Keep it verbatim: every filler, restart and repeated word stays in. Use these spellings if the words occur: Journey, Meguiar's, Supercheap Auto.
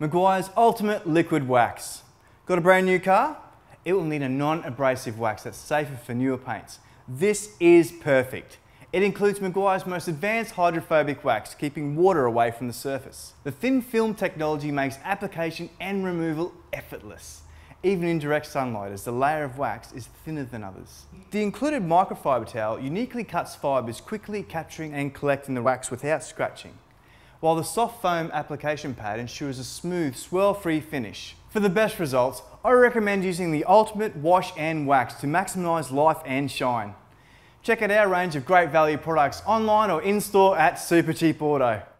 Meguiar's Ultimate Liquid Wax. Got a brand new car? It will need a non-abrasive wax that's safer for newer paints. This is perfect. It includes Meguiar's most advanced hydrophobic wax, keeping water away from the surface. The thin film technology makes application and removal effortless, even in direct sunlight, as the layer of wax is thinner than others. The included microfiber towel uniquely cuts fibers, quickly capturing and collecting the wax without scratching, while the soft foam application pad ensures a smooth, swirl-free finish. For the best results, I recommend using the Ultimate Wash and Wax to maximise life and shine. Check out our range of great value products online or in-store at Supercheap Auto.